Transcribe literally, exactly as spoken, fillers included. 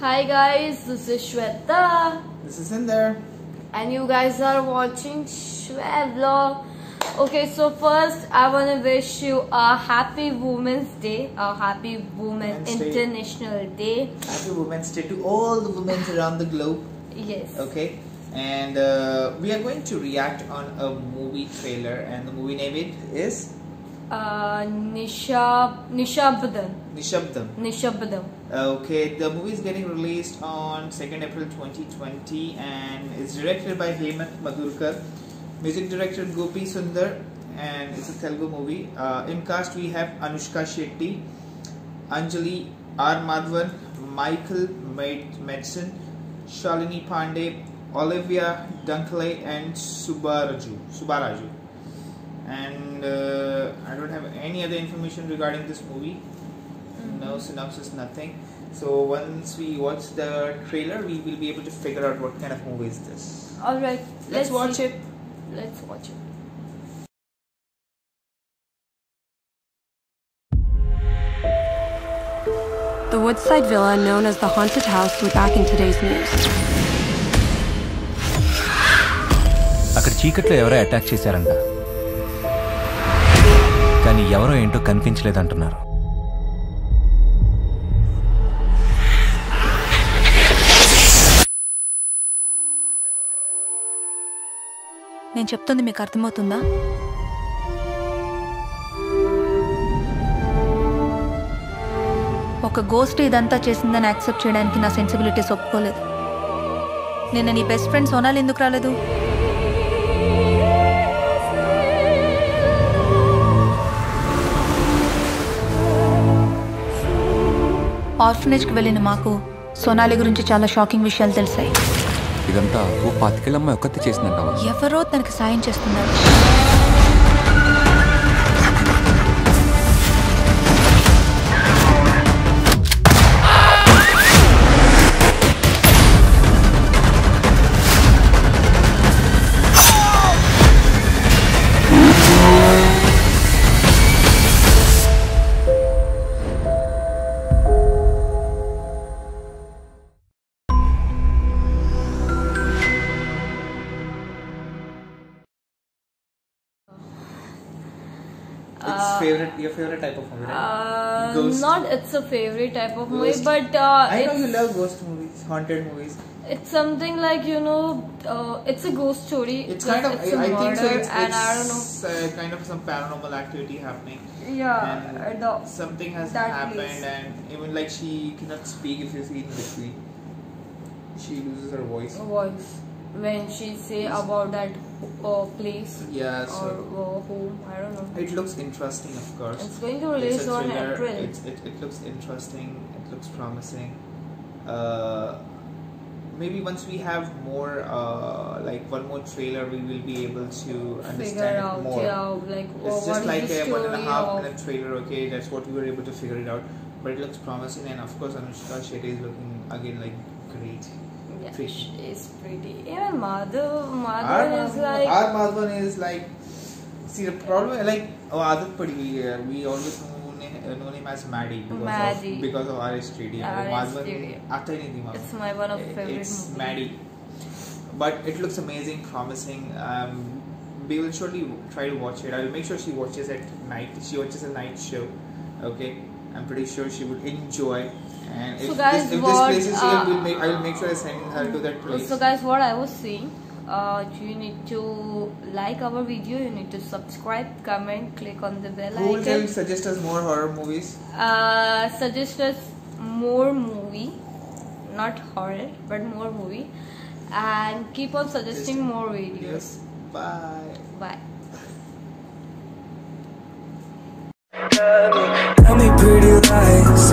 Hi guys, this is Shweta. This is Inder. And you guys are watching Shw Vlog. Okay, so first I want to wish you a happy Women's Day, a happy Women's International Day. Happy Women's Day to all the women around the globe. Yes. Okay, and uh, we are going to react on a movie trailer, and the movie name it is uh, Nishab Nishabdham. Nishabdham. Nishabdham. Okay, the movie is getting released on second April twenty twenty, and it's directed by Hemant Madhurkar. Music director Gopi Sundar, and it's a Telugu movie. Uh, in cast we have Anushka Shetty, Anjali R. Madhavan, Michael Medsen, Shalini Pandey, Olivia Dunkley, and Subaraju. Subaraju. And uh, I don't have any other information regarding this movie. No synopsis, nothing. So once we watch the trailer, we will be able to figure out what kind of movie is this. All right, let's, let's watch see. it. Let's watch it. The Woodside Villa, known as the haunted house, was back in today's news. అక్కడ చీకట్లో ఎవరో attack చేశారంట. కానీ ఎవరో ఏంటో కనిపించలేదు అంటున్నారు. నేను చెప్తుంది మీకు అర్థమవుతుందా? ఒక గోస్ట్ ఇదంతా చేసిందని యాక్సెప్ట్ చేయడానికి నా సెన్సిబిలిటీస్ ఒప్పుకోలేదు. నిన్న నీ బెస్ట్ ఫ్రెండ్ సోనాలు ఎందుకు రాలేదు? ఆర్ఫనేజ్కి వెళ్ళిన మాకు సోనాలి గురించి చాలా షాకింగ్ విషయాలు తెలిసాయి. ఇదంతా ఓ పాతికేళ్ళమ్మాయి ఒక్కతే చేసినట్టు ఎవరో తనకు సాయం చేస్తున్నారు. It's favorite, your favorite type of movie, right? Uh, ghost. Not it's a favorite type of ghost. movie, but uh, I know you love ghost movies, haunted movies. It's something like, you know, uh, it's a ghost story. It's kind of, it's I, I think so. It's, and it's I don't know, uh, kind of some paranormal activity happening. Yeah, and the, something has happened, place. and even like she cannot speak. If you see in between, she loses her voice. Voice. When she say about that uh, place yeah, so or uh, home, I don't know. It looks interesting, of course. It's going to release on April. It's, it, it looks interesting, it looks promising. Uh, maybe once we have more, uh, like one more trailer, we will be able to understand out, it more. Yeah, like, it's just like a one and a half minute trailer, okay? That's what we were able to figure it out. But it looks promising, and of course, Anushka Shetty is looking again like great. Yeah, Fish. It's pretty. Even Madhav, Madhavan is like. Our Madhavan is like. See, the problem, like, Madhav oh, particularly, we always know, know him as Maddie because Maddie. of because of R S T D. Madhavan, it's my one of favorite. It's movie. Maddie, but it looks amazing, promising. Um, we will surely try to watch it. I will make sure she watches at night. She watches a night show. Okay, I'm pretty sure she would enjoy. And so if guys, this, if what, this place is uh, here, we'll make, I will make sure I send her to that place. So guys, what I was saying, uh, you need to like our video, you need to subscribe, comment, click on the bell icon. Who will suggest us more horror movies? Uh, suggest us more movie, not horror, but more movie. And keep on suggesting more videos. Yes, bye. Bye. Tell me pretty lies,